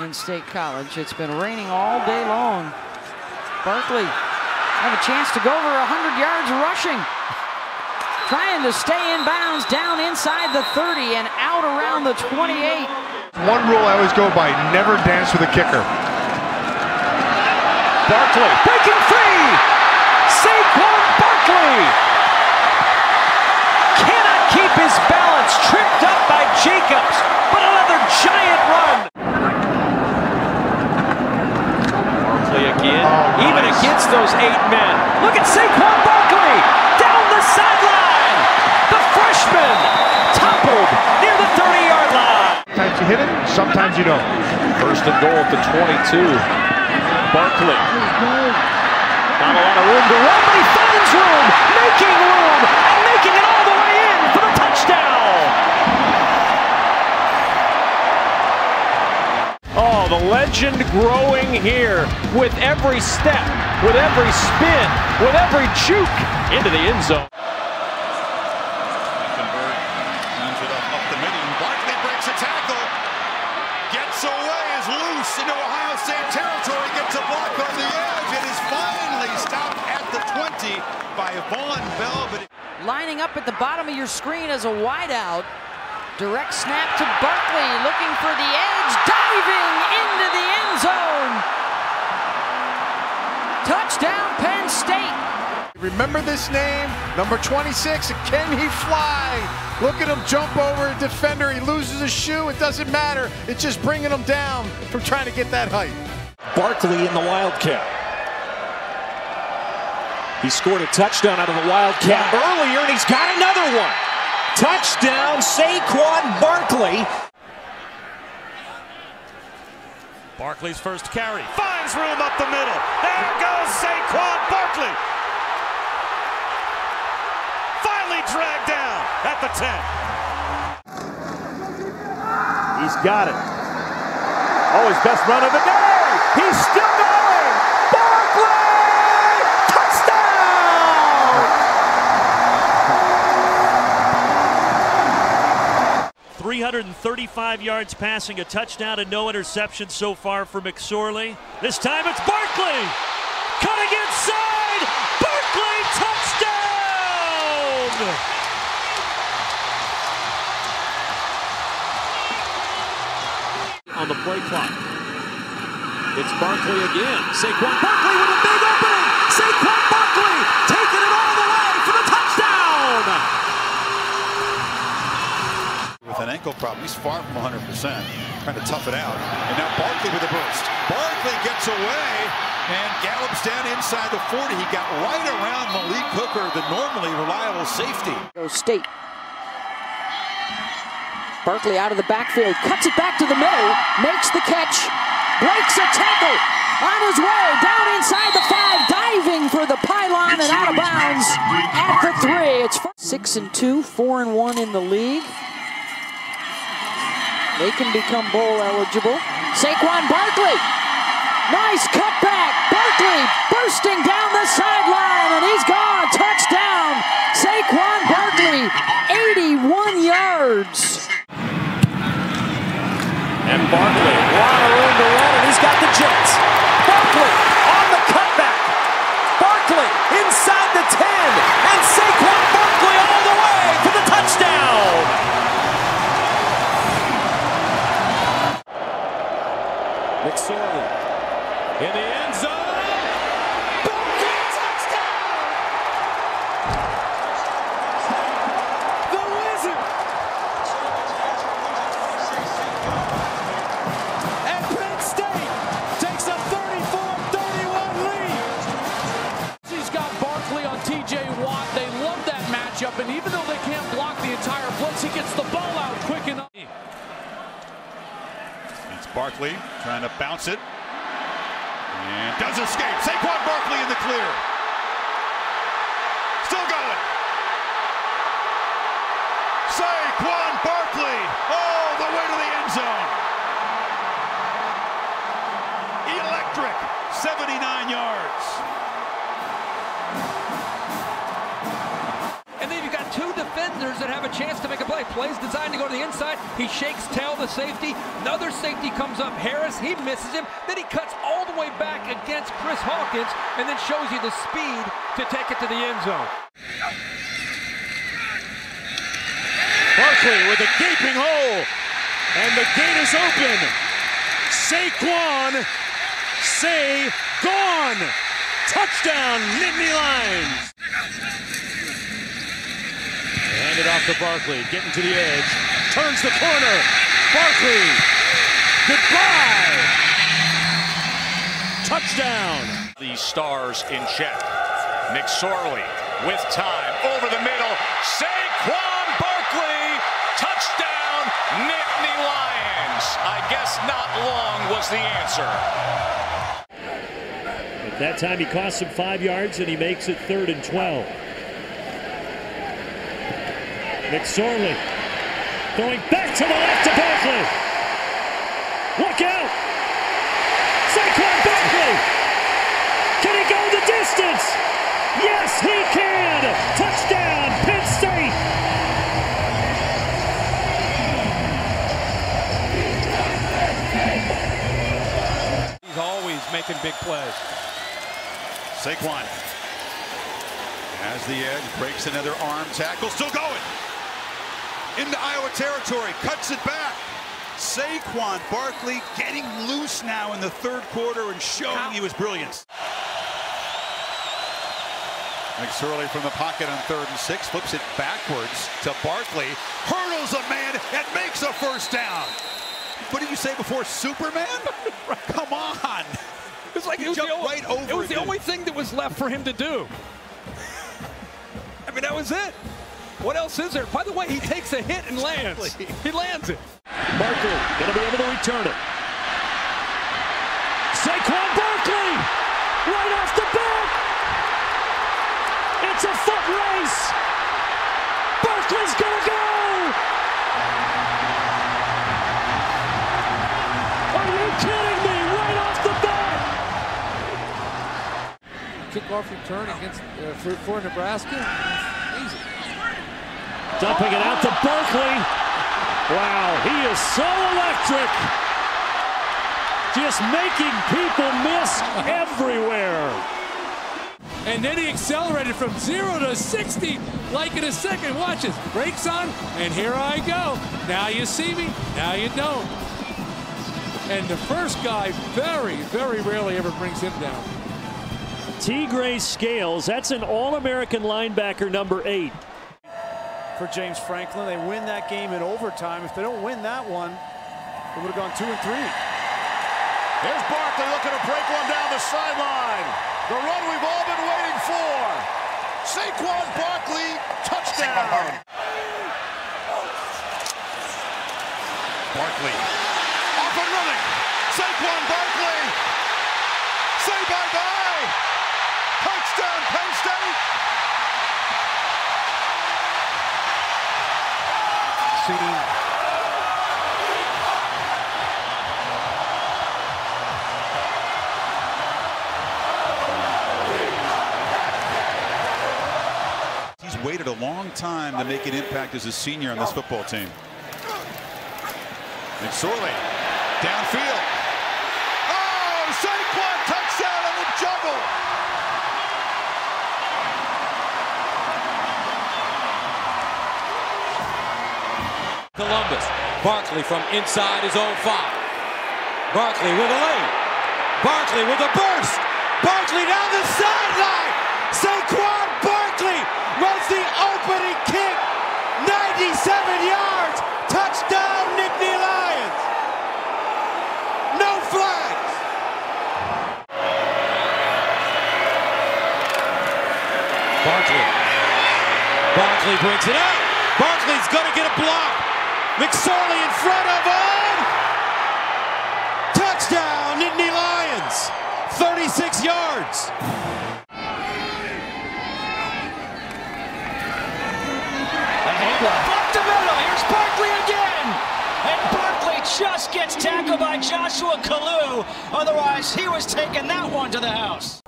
in State College. It's been raining all day long. Barkley have a chance to go over 100 yards rushing. Trying to stay in bounds, down inside the 30 and out around the 28. One rule I always go by, never dance with a kicker. Barkley breaking free! Saquon Barkley! Cannot keep his balance, tripped up by Jacobs, but another giant run! Barkley again, oh, even nice against those 8 men. Look at Saquon Barkley! Down the sideline! The freshman toppled near the 30-yard line! Sometimes you hit it, sometimes you don't. First and goal at the 22. Barkley, not a lot of room to run, but he finds room, and making it all the way in for the touchdown. Oh, the legend growing here with every step, with every spin, with every juke into the end zone. Into Ohio State territory, gets a block on the edge, and is finally stopped at the 20 by Vaughn Bell. Lining up at the bottom of your screen as a wide out, direct snap to Barkley, looking for the edge, diving into the end zone. Touchdown, Penn State. Remember this name, number 26, can he fly? Look at him jump over a defender. He loses a shoe. It doesn't matter. It's just bringing him down from trying to get that height. Barkley in the Wildcat. He scored a touchdown out of the Wildcat earlier, and he's got another one. Touchdown, Saquon Barkley. Barkley's first carry. Finds room up the middle. There goes Saquon Barkley. Finally dragged down at the 10. He's got it. Oh, his best run of the day. He's still going. Barkley! Touchdown! 335 yards passing, a touchdown and no interception so far for McSorley. This time it's Barkley! Cutting inside! Barkley touchdown! On the play clock. It's Barkley again. Saquon Barkley with a big opening. Saquon Barkley taking it all the way for the touchdown. With an ankle problem, he's far from 100%. Trying to tough it out. And now Barkley with a burst. Barkley gets away and gallops down inside the 40. He got right around Malik Hooker, the normally reliable safety. State. Barkley out of the backfield, cuts it back to the middle, makes the catch, breaks a tackle, on his way, down inside the 5, diving for the pylon and out of bounds at the 3. It's 6-2, 4-1 in the league. They can become bowl eligible. Saquon Barkley, nice cutback. Barkley bursting down the sideline, and he's gone. Touchdown, Saquon Barkley, 81 yards. And Barkley, a lot of room to run, and he's got the jets. Barkley on the cutback. Barkley inside the 10, and Saquon Barkley all the way for the touchdown. McSorley in the end zone. Barkley touchdown. The Wizard. TJ Watt, they love that matchup, and even though they can't block the entire blitz, he gets the ball out quick enough. It's Barkley trying to bounce it, and does escape. Saquon Barkley in the clear. Still going. Saquon Barkley all the way to the end zone. Electric, 79 yards. defenders that have a chance to make a play. Plays designed to go to the inside. He shakes tail the safety. Another safety comes up. Harris, he misses him. Then he cuts all the way back against Chris Hawkins and then shows you the speed to take it to the end zone. Barkley with a gaping hole, and the gate is open. Saquon, say gone. Touchdown, Nittany Lions. Hand it off to Barkley, getting to the edge, turns the corner. Barkley, goodbye. Touchdown. The stars in check. McSorley with time, over the middle. Saquon Barkley, touchdown, Nittany Lions. I guess not long was the answer. At that time, he costs him 5 yards, and he makes it 3rd and 12. McSorley throwing back to the left to Barkley. Look out! Saquon Barkley! Can he go the distance? Yes, he can! Touchdown, Penn State! He's always making big plays. Saquon has the edge, breaks another arm tackle, still going into Iowa territory, cuts it back. Saquon Barkley getting loose now in the 3rd quarter and showing you his brilliance. McSorley from the pocket on 3rd and 6, flips it backwards to Barkley, hurdles a man and makes a 1st down. What did you say before, Superman? Come on. It was like he jumped right over. It was the only thing that was left for him to do. I mean, that was it. What else is there? By the way, he takes a hit and lands. He lands it. Barkley going to be able to return it. Saquon Barkley right off the bat. It's a foot race. Barkley's going to go. Kickoff return against for Nebraska. Easy. Dumping it out to Barkley. Wow, he is so electric. Just making people miss everywhere. And then he accelerated from 0 to 60 like in a second. Watch this. Brakes on, and here I go. Now you see me. Now you don't. And the first guy very, very rarely ever brings him down. TJ Scales, that's an All-American linebacker, number 8. For James Franklin, they win that game in overtime. If they don't win that one, it would have gone 2 and 3. Here's Barkley looking to break one down the sideline. The run we've all been waiting for. Saquon Barkley, touchdown. Barkley, off and running. Saquon Barkley, say bye-bye. Touchdown, Penn State! City. He's waited a long time to make an impact as a senior on this football team. McSorley, downfield. Oh, Saquon, touchdown on the juggle! Columbus. Barkley from inside his own 5. Barkley with a lane. Barkley with a burst. Barkley down the sideline. Saquon Barkley runs the opening kick. 97 yards. Touchdown, Nittany Lions. No flags. Barkley. Barkley brings it up. Barkley's going to get a block. McSorley in front of him. Touchdown, Nittany Lions. 36 yards. Blocked the middle. Here's Barkley again. And Barkley just gets tackled by Joshua Kalou. Otherwise, he was taking that one to the house.